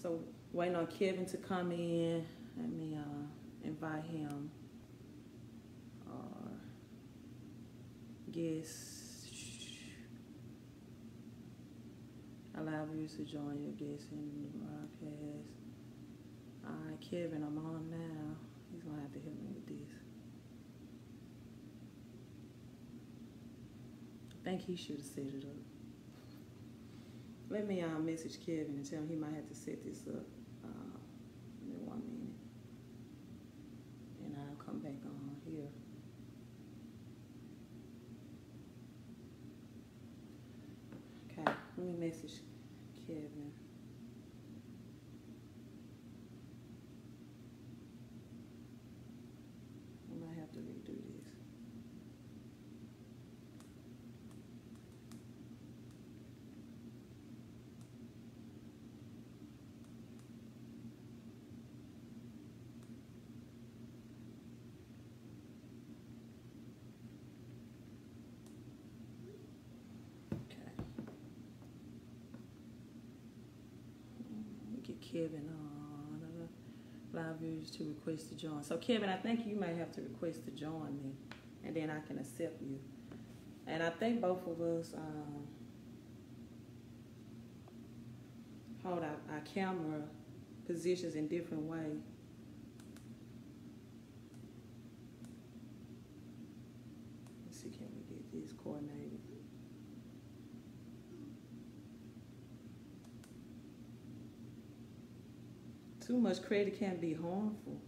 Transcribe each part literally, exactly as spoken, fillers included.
So waiting on Kevin to come in. Let me uh, invite him. Or guess. Allow viewers to join your guests in the broadcast. All right, Kevin, I'm on now. He's gonna have to help me with this. I think he should have set it up. Let me uh, message Kevin and tell him he might have to set this up uh, in one minute. And I'll come back on here. Okay, let me message Kevin. We might have to redo this. Kevin on, uh, allow viewers to request to join. So Kevin, I think you might have to request to join me, and then I can accept you. And I think both of us um, hold our, our camera positions in different ways. Let's see, can we get these coordinated? Too much credit can be harmful.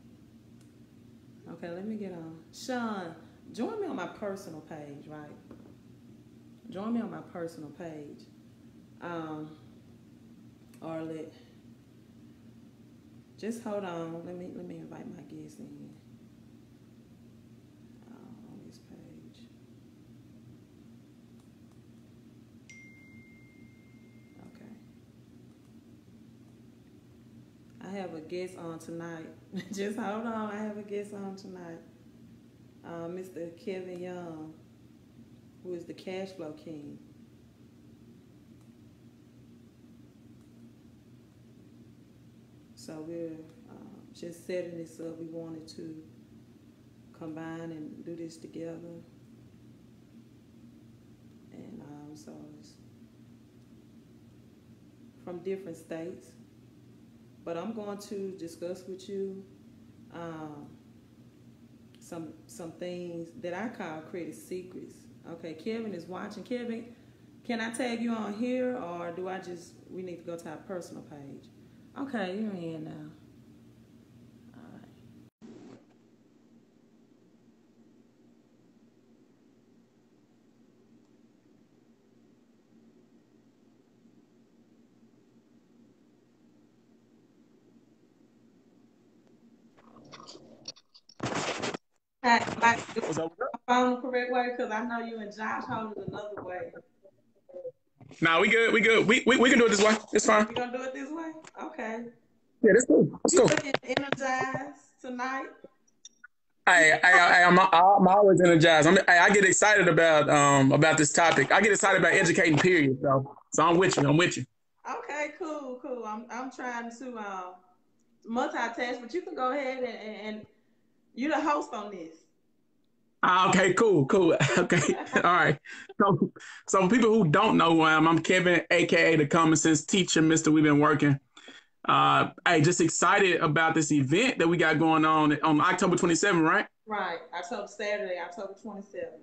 Okay, let me get on. Sean, join me on my personal page, right? Join me on my personal page. Um, Arlette, just hold on. Let me let me invite my guests in uh, on this page. I have a guest on tonight. Just hold on. I have a guest on tonight. Uh, Mister Kevin Young, who is the cash flow king. So we're um, just setting this up. We wanted to combine and do this together. And um, so it's from different states. But I'm going to discuss with you um, some some things that I call credit secrets. Okay, Kevin is watching. Kevin, can I tag you on here, or do I just, we need to go to our personal page? Okay, you're in now. My, my, phone the correct way, because I know you and Josh hold it another way. Nah, we good. We good. We we, we can do it this way. It's fine. You gonna do it this way? Okay. Yeah, that's cool. Let's go. You looking energized tonight? I I, I I'm, I'm always energized. I'm, I I get excited about um about this topic. I get excited about educating. Period. So so I'm with you. I'm with you. Okay. Cool. Cool. I'm I'm trying to um multitask, but you can go ahead and. and, and you're the host on this. Ah, okay, cool, cool. Okay, all right. So, so for people who don't know who I am, I'm Kevin, A K A the Common Sense Teacher, Mister We've Been Working. Uh, hey, just excited about this event that we got going on on October twenty-seventh, right? Right, October, Saturday, October twenty-seventh.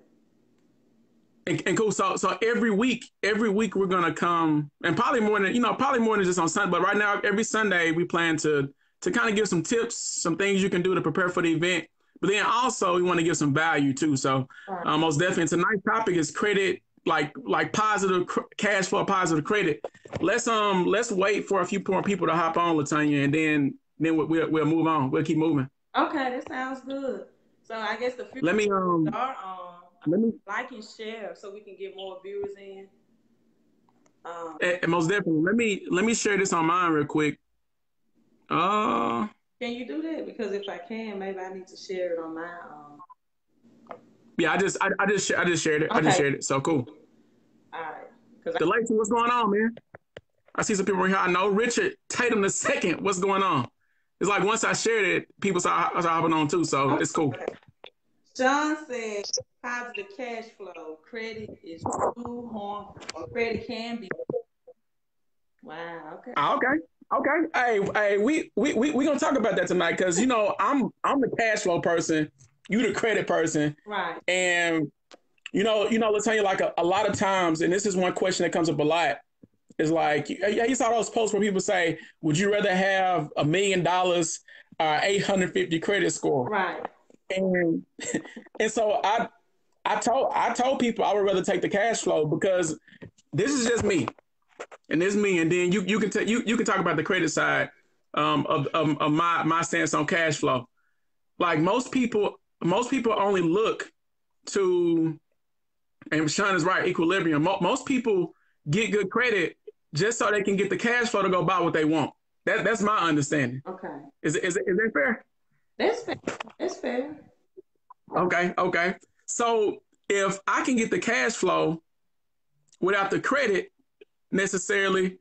And, and cool, so so every week, every week we're gonna come, and probably more than, you know, probably more than just on Sunday, but right now, every Sunday we plan to to kind of give some tips, some things you can do to prepare for the event. But then also we want to give some value too. So um, most definitely tonight's topic is credit, like like positive cr cash flow, positive credit. Let's um let's wait for a few more people to hop on, LaTanya, and then then we'll, we'll, we'll move on. We'll keep moving. Okay, that sounds good. So I guess the few let me um start on let me like and share so we can get more viewers in. Um, and, and most definitely let me let me share this on mine real quick. Uh, can you do that? Because if I can, maybe I need to share it on my own. Yeah, I just, I, I just, I just shared it. Okay. I just shared it. So cool. All right. The lady, what's going on, man? I see some people right here I know. Richard Tatum the second, what's going on? It's like once I shared it, people started hopping on too, so it's cool. John says positive cash flow. Credit is too harmful, or credit can be. Wow. Okay. Okay. Okay. Hey, hey, we we we we gonna talk about that tonight because you know I'm I'm the cash flow person, you the credit person, right? And you know you know LaTanya, like a, a lot of times, and this is one question that comes up a lot. Is like yeah, you saw those posts where people say, "Would you rather have a million dollars or eight hundred fifty credit score?" Right. And and so I I told I told people I would rather take the cash flow because this is just me. And this is me. And then you you can t- you you can talk about the credit side um of, of, of my my stance on cash flow. Like most people most people only look to, and Sean is right, equilibrium. Mo- most people get good credit just so they can get the cash flow to go buy what they want. That that's my understanding. Okay. Is is is that fair? That's fair. That's fair. Okay, okay. So if I can get the cash flow without the credit necessarily,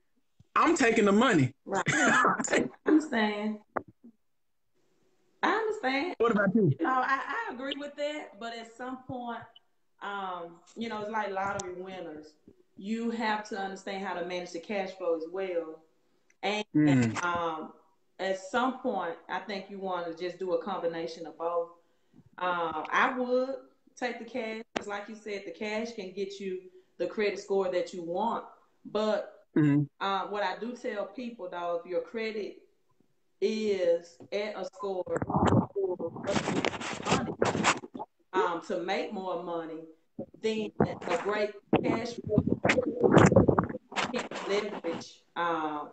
I'm taking the money. Right. I understand. I understand. What about you? You know, I, I agree with that, but at some point, um, you know, it's like lottery winners. You have to understand how to manage the cash flow as well. And mm. um at some point, I think you want to just do a combination of both. Um, I would take the cash, because like you said, the cash can get you the credit score that you want. But mm-hmm. uh, what I do tell people, though, if your credit is at a score um, to make more money, then a great cash flow can leverage um,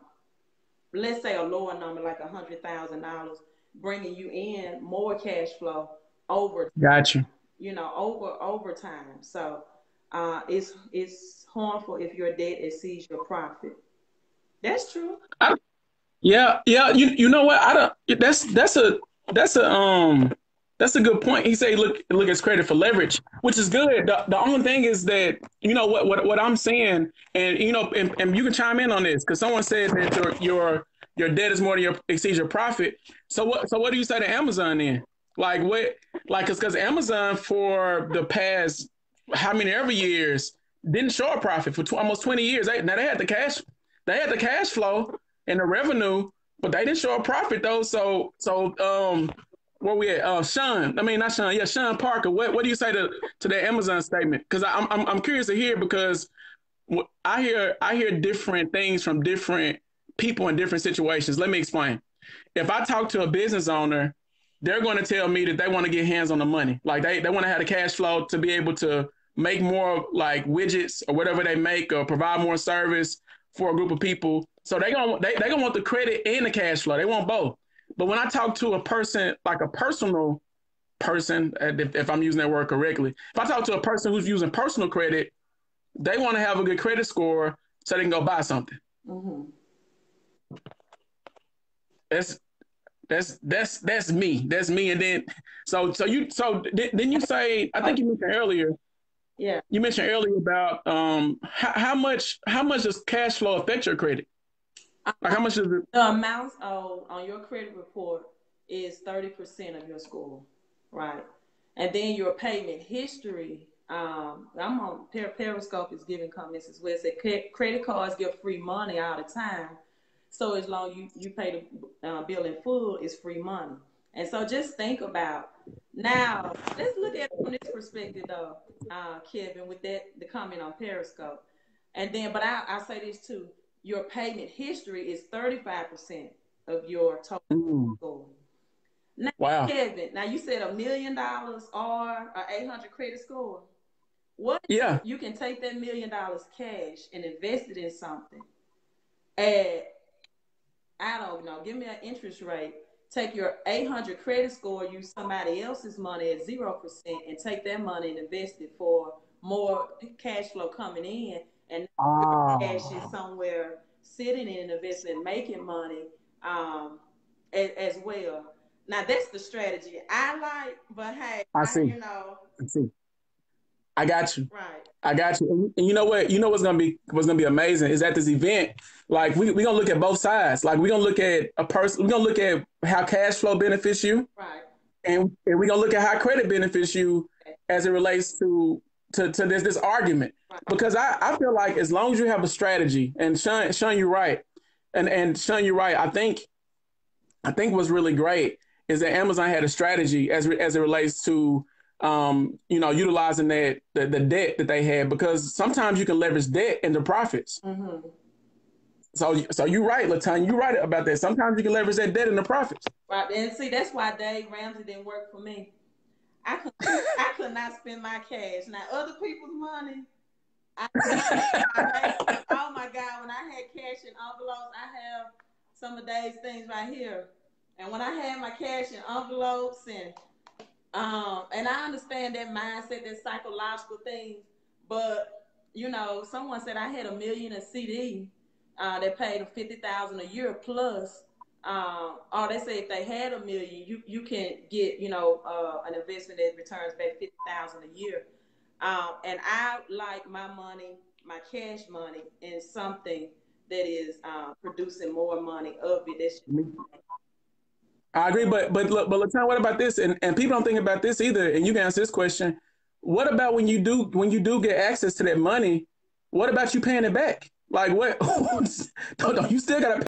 let's say a lower number, like one hundred thousand dollars, bringing you in more cash flow over time. Gotcha. You know, over over time. So uh, it's it's harmful if your debt exceeds your profit. That's true. I, yeah, yeah. You you know what? I don't. That's that's a that's a um that's a good point. He said, look look at credit for leverage, which is good. The, the only thing is that you know what what what I'm saying, and you know, and, and you can chime in on this because someone said that your your your debt is more than your exceeds your profit. So what so what do you say to Amazon then? Like what like because Amazon for the past how many ever years didn't show a profit for tw- almost twenty years. They, now they had the cash, they had the cash flow and the revenue, but they didn't show a profit though. So so um. Where we at? Uh, Sean, I mean, not Sean, yeah, Sean Parker. What what do you say to, to that Amazon statement? Because I'm, I'm I'm curious to hear because I hear I hear different things from different people in different situations. Let me explain. If I talk to a business owner, they're going to tell me that they want to get hands on the money. Like they, they want to have the cash flow to be able to make more like widgets or whatever they make or provide more service for a group of people. So they're going to they, they gonna want the credit and the cash flow. They want both. But when I talk to a person, like a personal person, if, if I'm using that word correctly, if I talk to a person who's using personal credit, they want to have a good credit score so they can go buy something. Mm-hmm. That's that's that's that's me. That's me. And then so so you so th- then you say I think you mentioned earlier. Yeah. You mentioned earlier about um how, how much how much does cash flow affect your credit? Like how much is it? The amount owed on your credit report is thirty percent of your score, right? And then your payment history, um, I'm on Periscope is giving comments as well. It said credit cards give free money all the time. So as long as you, you pay the uh, bill in full, it's free money. And so just think about, now, let's look at it from this perspective though, uh, Kevin, with that the comment on Periscope. And then, but I, I'll say this too. Your payment history is thirty-five percent of your total mm. score. Now, wow. Kevin, now you said a million dollars or an eight hundred credit score. What? Yeah. You can take that million dollars cash and invest it in something at, I don't know, give me an interest rate. Take your eight hundred credit score, use somebody else's money at zero percent and take that money and invest it for more cash flow coming in. And oh. cash is somewhere sitting in an investment, making money um, as, as well. Now, that's the strategy I like, but hey, I see. I, you know, I see. I got you. Right. I got you. And you know what? You know what's gonna be what's gonna be amazing is at this event, like we we gonna look at both sides. Like we gonna look at a person. We gonna look at how cash flow benefits you, right? And and we gonna look at how credit benefits you as it relates to to to this this argument. Right. Because I I feel like as long as you have a strategy, and Sean Sean you're right, and and Sean you're right. I think I think what's really great is that Amazon had a strategy as re, as it relates to. Um, you know, utilizing that the, the debt that they had, because sometimes you can leverage debt into profits. Mm-hmm. So, so you're right, LaTanya, you're right about that. Sometimes you can leverage that debt into profits. Right, and see, that's why Dave Ramsey didn't work for me. I could, I could not spend my cash. Now, other people's money. I, I, oh my God, when I had cash in envelopes, I have some of Dave's things right here. And when I had my cash in envelopes and Um, and I understand that mindset, that psychological thing, but you know, someone said I had a million in C D uh, that paid them fifty thousand a year plus. Um, or they said if they had a million, you you can get you know uh, an investment that returns back fifty thousand a year. Um, and I like my money, my cash money, in something that is uh, producing more money of it. That's I agree, but but look, but LaTanya, what about this? And and people don't think about this either. And you can answer this question: what about when you do when you do get access to that money? What about you paying it back? Like what? don't, don't you still gotta pay